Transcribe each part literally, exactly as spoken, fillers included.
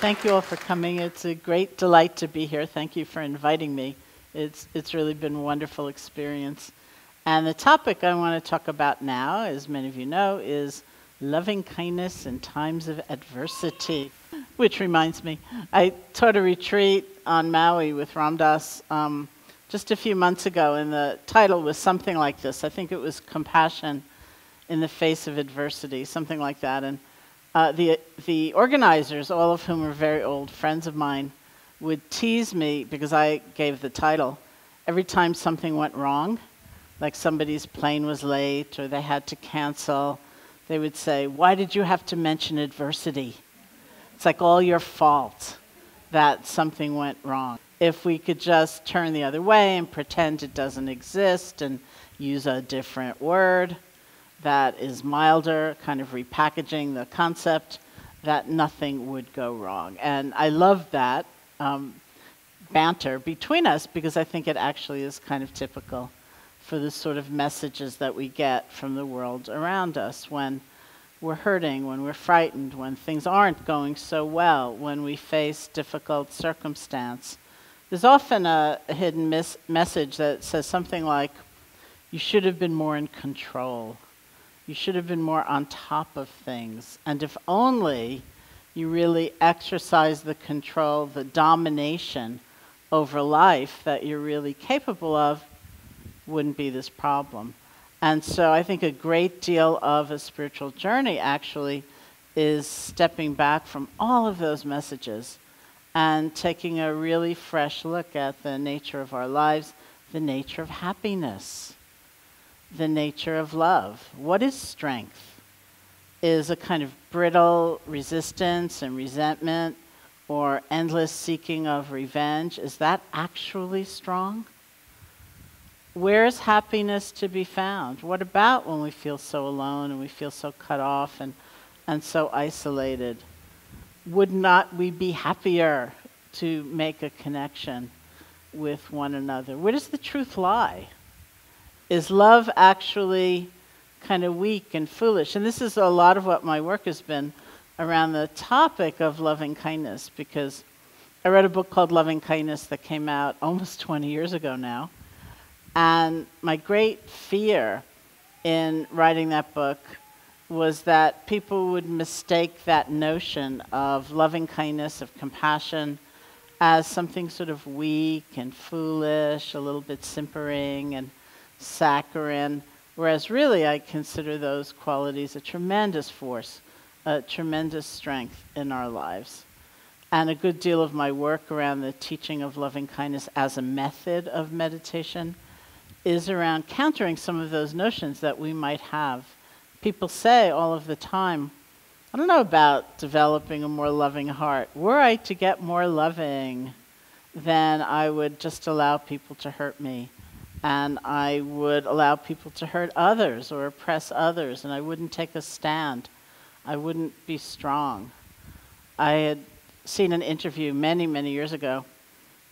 thank you all for coming. It's a great delight to be here. Thank you for inviting me. It's, it's really been a wonderful experience. And the topic I want to talk about now, as many of you know, is loving kindness in times of adversity. Which reminds me, I taught a retreat on Maui with Ram Dass um, just a few months ago, and the title was something like this. I think it was Compassion in the Face of Adversity, something like that. And Uh, the, the organizers, all of whom are very old friends of mine, would tease me because I gave the title every time something went wrong, like somebody's plane was late or they had to cancel. They would say, "Why did you have to mention adversity? It's like all your fault that something went wrong. If we could just turn the other way and pretend it doesn't exist and use a different word that is milder, kind of repackaging the concept, that nothing would go wrong." And I love that um, banter between us because I think it actually is kind of typical for the sort of messages that we get from the world around us when we're hurting, when we're frightened, when things aren't going so well, when we face difficult circumstance. There's often a hidden mis- message that says something like, "You should have been more in control. You should have been more on top of things. And if only you really exercise the control, the domination over life that you're really capable of, wouldn't be this problem." And so I think a great deal of a spiritual journey actually is stepping back from all of those messages and taking a really fresh look at the nature of our lives, the nature of happiness, the nature of love. What is strength? Is a kind of brittle resistance and resentment or endless seeking of revenge, is that actually strong? Where is happiness to be found? What about when we feel so alone and we feel so cut off and, and so isolated? Would not we be happier to make a connection with one another? Where does the truth lie? Is love actually kind of weak and foolish? And this is a lot of what my work has been around the topic of loving kindness, because I read a book called Loving Kindness that came out almost twenty years ago now. And my great fear in writing that book was that people would mistake that notion of loving kindness, of compassion, as something sort of weak and foolish, a little bit simpering and saccharine, whereas really I consider those qualities a tremendous force, a tremendous strength in our lives. And a good deal of my work around the teaching of loving kindness as a method of meditation is around countering some of those notions that we might have. People say all of the time, "I don't know about developing a more loving heart. Were I to get more loving, then I would just allow people to hurt me. And I would allow people to hurt others or oppress others, and I wouldn't take a stand. I wouldn't be strong." I had seen an interview many, many years ago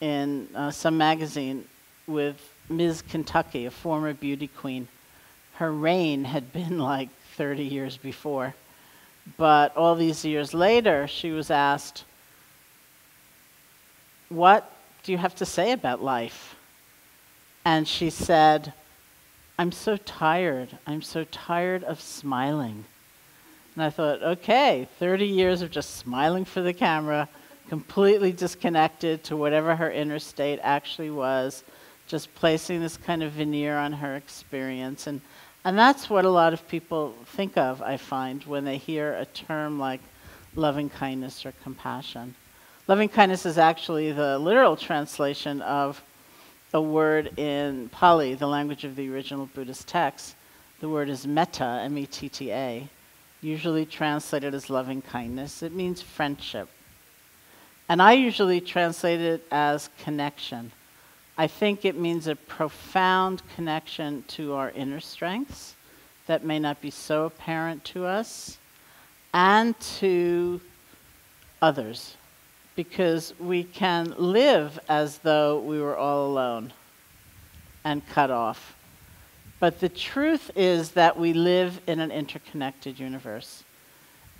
in uh, some magazine with Miz Kentucky, a former beauty queen. Her reign had been like thirty years before, but all these years later, she was asked, "What do you have to say about life?" And she said, "I'm so tired. I'm so tired of smiling." And I thought, okay, thirty years of just smiling for the camera, completely disconnected to whatever her inner state actually was, just placing this kind of veneer on her experience. And, and that's what a lot of people think of, I find, when they hear a term like loving kindness or compassion. Loving kindness is actually the literal translation of a word in Pali, the language of the original Buddhist text. The word is metta, M E T T A, usually translated as loving kindness. It means friendship. And I usually translate it as connection. I think it means a profound connection to our inner strengths that may not be so apparent to us and to others, because we can live as though we were all alone and cut off. But the truth is that we live in an interconnected universe.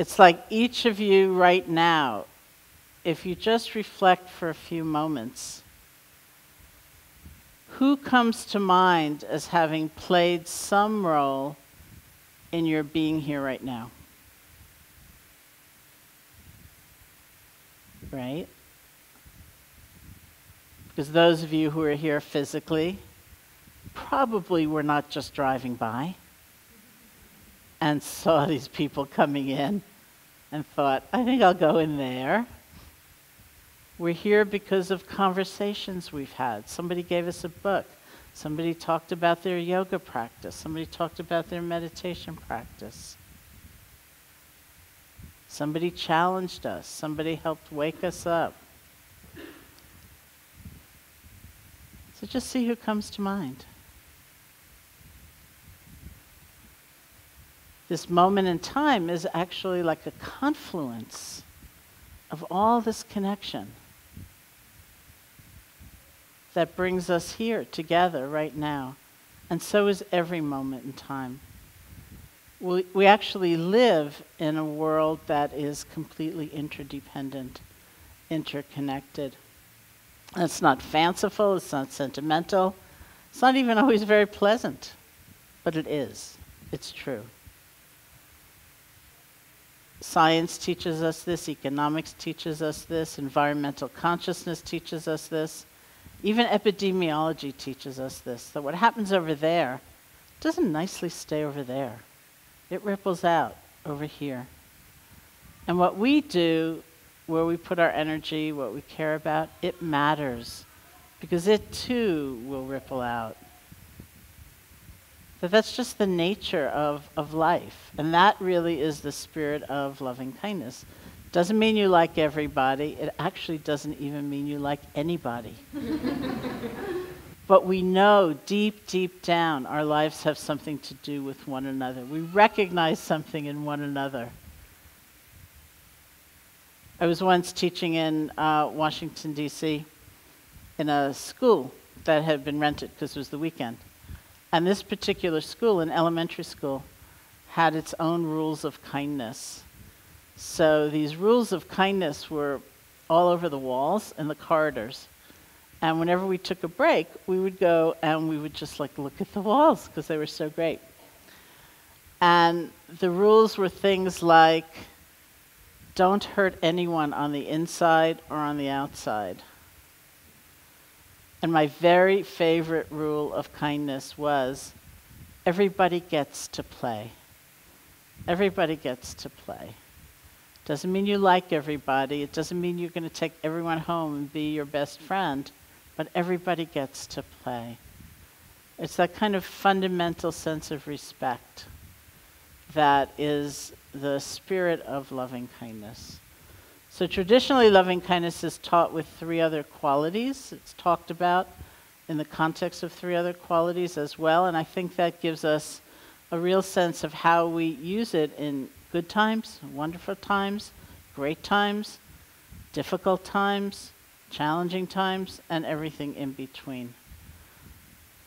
It's like each of you right now if you just reflect for a few moments, who comes to mind as having played some role in your being here right now? Right? Because those of you who are here physically probably were not just driving by and saw these people coming in and thought, I think I'll go in there. We're here because of conversations we've had. Somebody gave us a book. Somebody talked about their yoga practice. Somebody talked about their meditation practice. Somebody challenged us. Somebody helped wake us up. So just see who comes to mind. This moment in time is actually like a confluence of all this connection that brings us here together right now. And so is every moment in time. We, we actually live in a world that is completely interdependent, interconnected. And it's not fanciful, it's not sentimental, it's not even always very pleasant, but it is, it's true. Science teaches us this, economics teaches us this, environmental consciousness teaches us this. Even epidemiology teaches us this, that what happens over there doesn't nicely stay over there. It ripples out over here. And what we do, where we put our energy, what we care about, it matters, because it too will ripple out. But that's just the nature of, of life, and that really is the spirit of loving kindness. Doesn't mean you like everybody. It actually doesn't even mean you like anybody. But we know deep, deep down our lives have something to do with one another. We recognize something in one another. I was once teaching in uh, Washington, D C in a school that had been rented because it was the weekend. And this particular school, an elementary school, had its own rules of kindness. So these rules of kindness were all over the walls and the corridors. And whenever we took a break, we would go and we would just like look at the walls because they were so great. And the rules were things like, don't hurt anyone on the inside or on the outside. And my very favorite rule of kindness was, everybody gets to play. Everybody gets to play. Doesn't mean you like everybody. It doesn't mean you're going to take everyone home and be your best friend, but everybody gets to play. It's that kind of fundamental sense of respect that is the spirit of loving kindness. So traditionally, loving kindness is taught with three other qualities. It's talked about in the context of three other qualities as well, and I think that gives us a real sense of how we use it in good times, wonderful times, great times, difficult times, challenging times, and everything in between.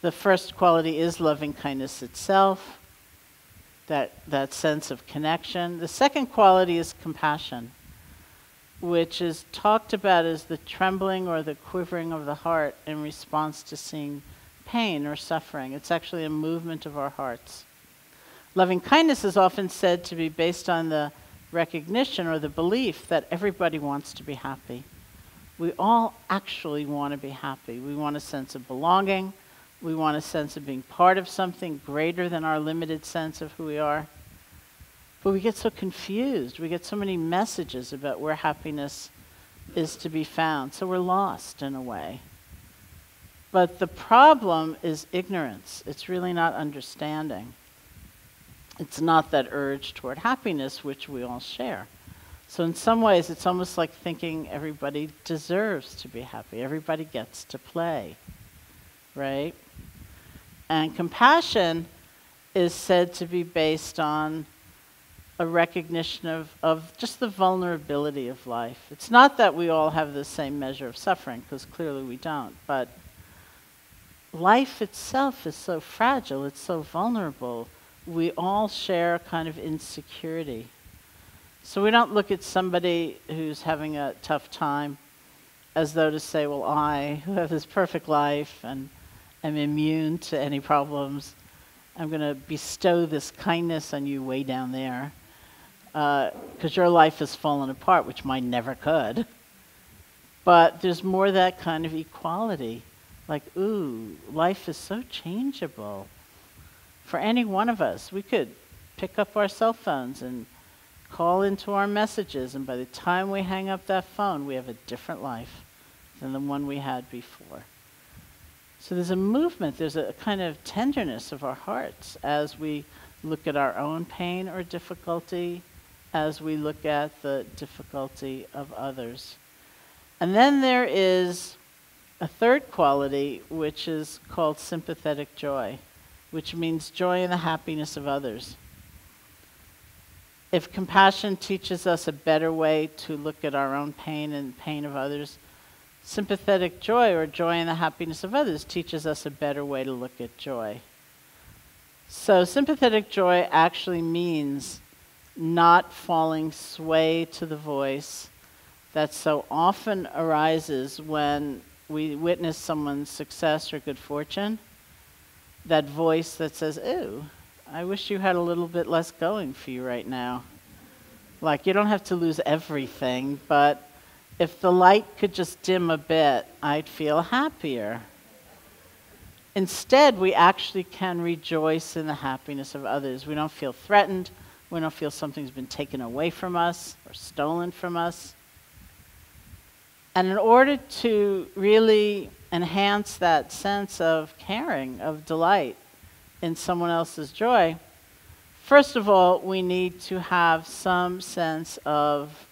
The first quality is loving kindness itself, that, that sense of connection. The second quality is compassion, which is talked about as the trembling or the quivering of the heart in response to seeing pain or suffering. It's actually a movement of our hearts. Loving kindness is often said to be based on the recognition or the belief that everybody wants to be happy. We all actually want to be happy. We want a sense of belonging. We want a sense of being part of something greater than our limited sense of who we are. But we get so confused. We get so many messages about where happiness is to be found. So we're lost in a way. But the problem is ignorance. It's really not understanding. It's not that urge toward happiness, which we all share. So in some ways, it's almost like thinking everybody deserves to be happy. Everybody gets to play, right? And compassion is said to be based on a recognition of, of just the vulnerability of life. It's not that we all have the same measure of suffering, because clearly we don't, but life itself is so fragile, it's so vulnerable. We all share a kind of insecurity. So we don't look at somebody who's having a tough time as though to say, well, I, who have this perfect life and am immune to any problems, I'm going to bestow this kindness on you way down there, because uh, your life has fallen apart, which mine never could. But there's more that kind of equality, like, ooh, life is so changeable. For any one of us, we could pick up our cell phones and call into our messages, and by the time we hang up that phone, we have a different life than the one we had before. So there's a movement, there's a kind of tenderness of our hearts as we look at our own pain or difficulty, as we look at the difficulty of others. And then there is a third quality, which is called sympathetic joy, which means joy in the happiness of others. If compassion teaches us a better way to look at our own pain and pain of others, sympathetic joy, or joy in the happiness of others, teaches us a better way to look at joy. So sympathetic joy actually means not falling sway to the voice that so often arises when we witness someone's success or good fortune, that voice that says, "Ew, I wish you had a little bit less going for you right now. Like, you don't have to lose everything, but if the light could just dim a bit, I'd feel happier." Instead, we actually can rejoice in the happiness of others. We don't feel threatened. We don't feel something's been taken away from us or stolen from us. And in order to really enhance that sense of caring, of delight in someone else's joy, first of all, we need to have some sense of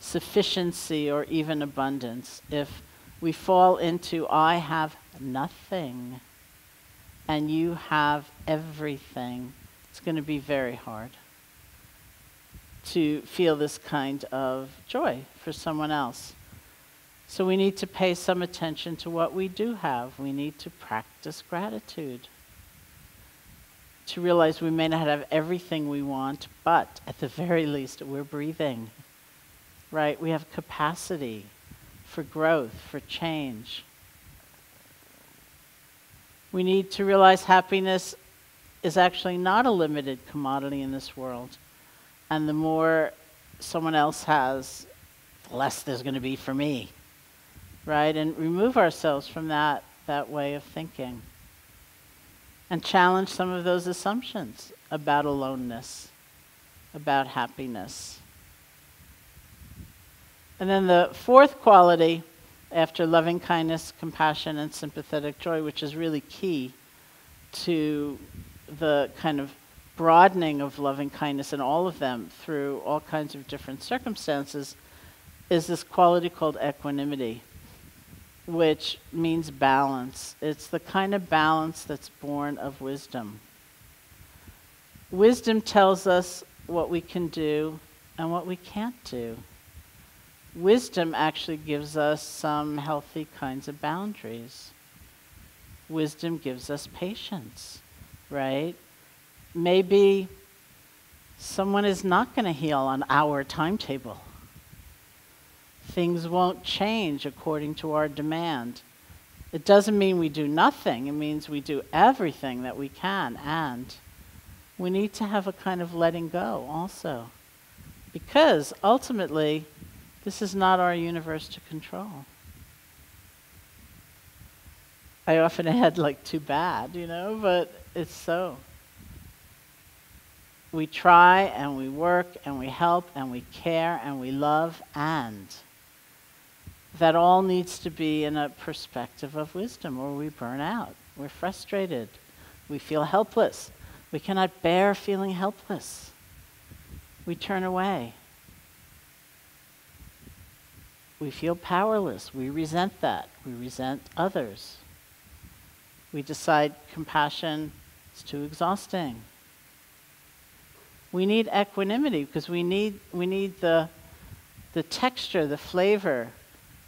sufficiency or even abundance. If we fall into, I have nothing and you have everything, it's going to be very hard to feel this kind of joy for someone else. So we need to pay some attention to what we do have. We need to practice gratitude, to realize we may not have everything we want, but at the very least, we're breathing, right? We have capacity for growth, for change. We need to realize happiness is actually not a limited commodity in this world. And the more someone else has, the less there's going to be for me, right? And remove ourselves from that, that way of thinking. And challenge some of those assumptions about aloneness, about happiness. And then the fourth quality, after loving kindness, compassion, and sympathetic joy, which is really key to the kind of broadening of loving kindness in all of them through all kinds of different circumstances, is this quality called equanimity, which means balance. It's the kind of balance that's born of wisdom. Wisdom tells us what we can do and what we can't do. Wisdom actually gives us some healthy kinds of boundaries. Wisdom gives us patience, right? Maybe someone is not going to heal on our timetable. Things won't change according to our demand. It doesn't mean we do nothing. It means we do everything that we can, and we need to have a kind of letting go also, because ultimately this is not our universe to control. I often add, like, too bad, you know, but it's so. We try and we work and we help and we care and we love, and that all needs to be in a perspective of wisdom, or we burn out. We're frustrated. We feel helpless. We cannot bear feeling helpless. We turn away. We feel powerless. We resent that. We resent others. We decide compassion is too exhausting. We need equanimity, because we need, we need the, the texture, the flavor,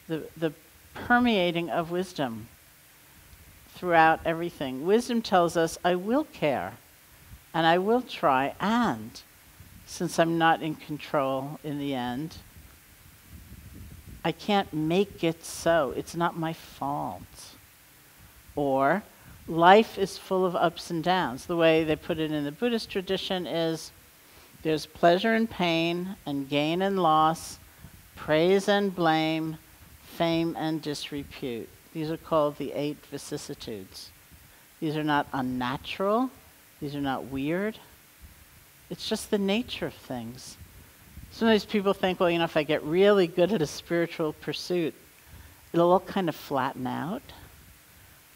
the, the permeating of wisdom throughout everything. Wisdom tells us, I will care, and I will try, and since I'm not in control in the end. I can't make it so. It's not my fault. Or life is full of ups and downs. The way they put it in the Buddhist tradition is there's pleasure and pain and gain and loss, praise and blame, fame and disrepute. These are called the eight vicissitudes. These are not unnatural. These are not weird. It's just the nature of things. Sometimes people think, well, you know, if I get really good at a spiritual pursuit, it'll all kind of flatten out.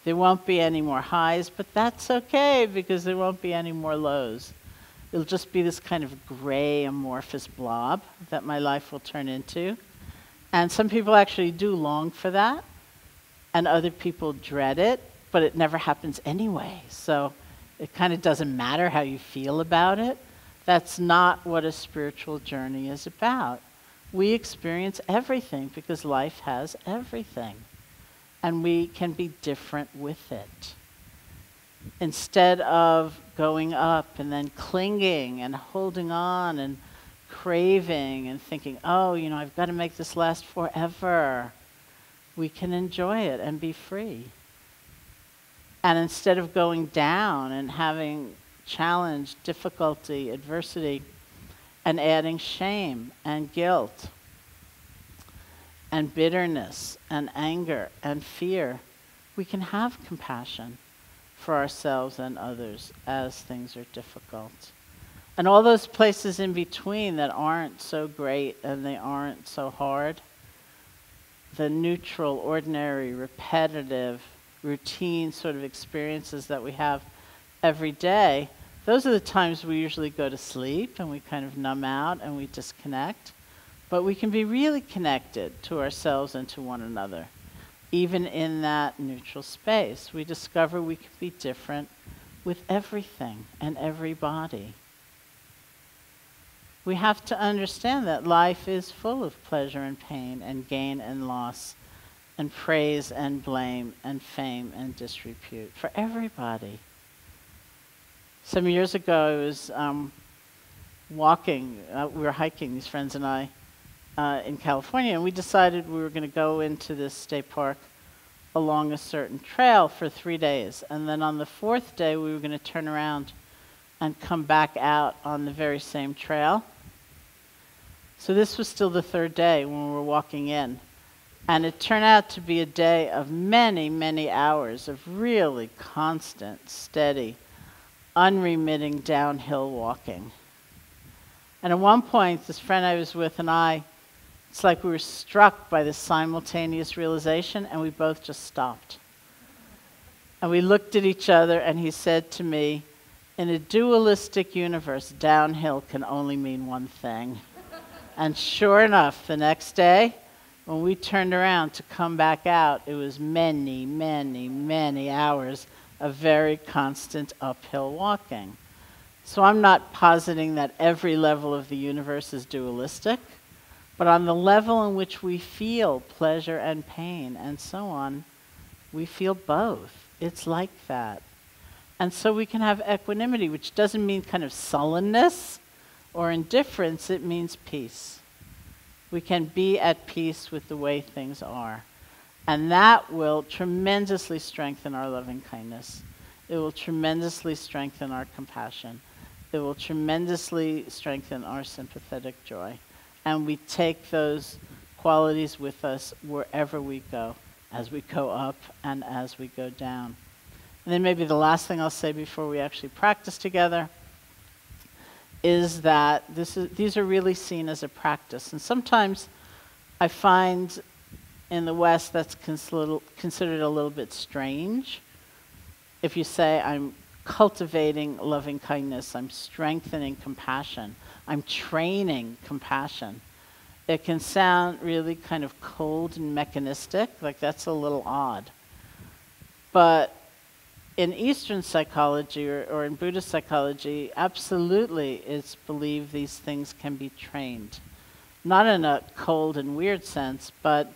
There won't be any more highs, but that's okay because there won't be any more lows. It'll just be this kind of gray, amorphous blob that my life will turn into. And some people actually do long for that, and other people dread it, but it never happens anyway. So it kind of doesn't matter how you feel about it. That's not what a spiritual journey is about. We experience everything because life has everything, and we can be different with it. Instead of going up and then clinging and holding on and craving and thinking, oh, you know, I've got to make this last forever, we can enjoy it and be free. And instead of going down and having challenge, difficulty, adversity, and adding shame and guilt and bitterness and anger and fear, we can have compassion for ourselves and others as things are difficult. And all those places in between that aren't so great and they aren't so hard, the neutral, ordinary, repetitive, routine sort of experiences that we have every day, those are the times we usually go to sleep and we kind of numb out and we disconnect. But we can be really connected to ourselves and to one another. Even in that neutral space, we discover we can be different with everything and everybody. We have to understand that life is full of pleasure and pain and gain and loss and praise and blame and fame and disrepute for everybody. Some years ago, I was um, walking, uh, we were hiking, these friends and I, uh, in California, and we decided we were going to go into this state park along a certain trail for three days. And then on the fourth day, we were going to turn around and come back out on the very same trail. So this was still the third day when we were walking in. And it turned out to be a day of many, many hours of really constant, steady, unremitting downhill walking. And at one point, this friend I was with and I, it's like we were struck by this simultaneous realization, and we both just stopped. And we looked at each other, and he said to me, in a dualistic universe, downhill can only mean one thing. And sure enough, the next day, when we turned around to come back out, it was many, many, many hours a very constant uphill walking. So I'm not positing that every level of the universe is dualistic, but on the level in which we feel pleasure and pain and so on, we feel both. It's like that. And so we can have equanimity, which doesn't mean kind of sullenness or indifference, it means peace. We can be at peace with the way things are. And that will tremendously strengthen our loving kindness. It will tremendously strengthen our compassion. It will tremendously strengthen our sympathetic joy. And we take those qualities with us wherever we go, as we go up and as we go down. And then maybe the last thing I'll say before we actually practice together is that this is, these are really seen as a practice. And sometimes I find in the West, that's considered a little bit strange. If you say, I'm cultivating loving kindness, I'm strengthening compassion, I'm training compassion, it can sound really kind of cold and mechanistic, like that's a little odd. But in Eastern psychology or, or in Buddhist psychology, absolutely it's believed these things can be trained. Not in a cold and weird sense, but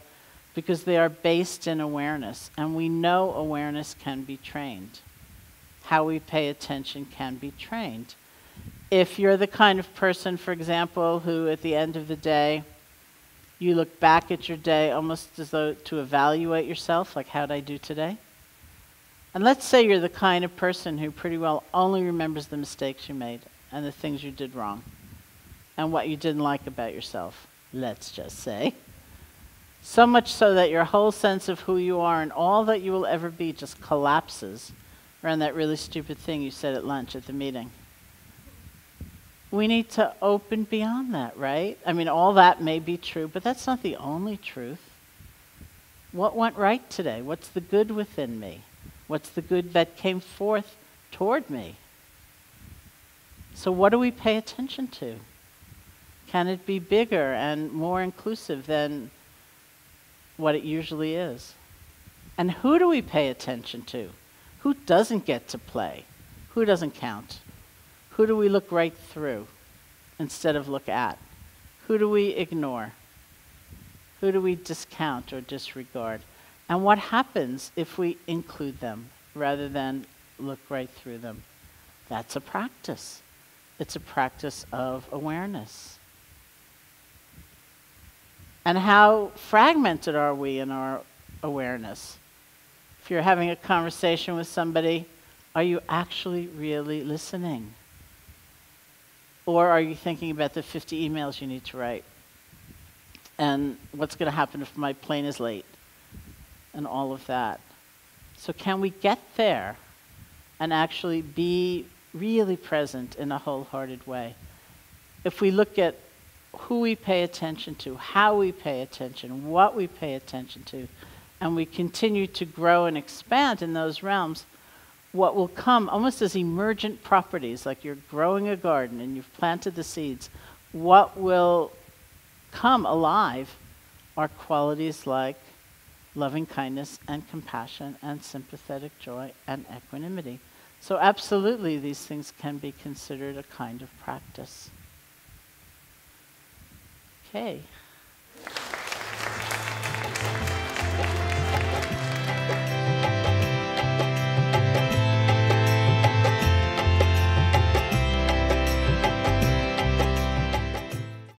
because they are based in awareness, and we know awareness can be trained. How we pay attention can be trained. If you're the kind of person, for example, who at the end of the day, you look back at your day almost as though to evaluate yourself, like, how'd I do today? And let's say you're the kind of person who pretty well only remembers the mistakes you made and the things you did wrong and what you didn't like about yourself, let's just say. So much so that your whole sense of who you are and all that you will ever be just collapses around that really stupid thing you said at lunch at the meeting. We need to open beyond that, right? I mean, all that may be true, but that's not the only truth. What went right today? What's the good within me? What's the good that came forth toward me? So what do we pay attention to? Can it be bigger and more inclusive than what it usually is? And who do we pay attention to? Who doesn't get to play? Who doesn't count? Who do we look right through instead of look at? Who do we ignore? Who do we discount or disregard? And what happens if we include them rather than look right through them? That's a practice. It's a practice of awareness. And how fragmented are we in our awareness? If you're having a conversation with somebody, are you actually really listening? Or are you thinking about the fifty emails you need to write? And what's going to happen if my plane is late? And all of that. So can we get there and actually be really present in a wholehearted way? If we look at who we pay attention to, how we pay attention, what we pay attention to, and we continue to grow and expand in those realms, what will come almost as emergent properties, like you're growing a garden and you've planted the seeds, what will come alive are qualities like loving kindness and compassion and sympathetic joy and equanimity. So absolutely these things can be considered a kind of practice. Okay.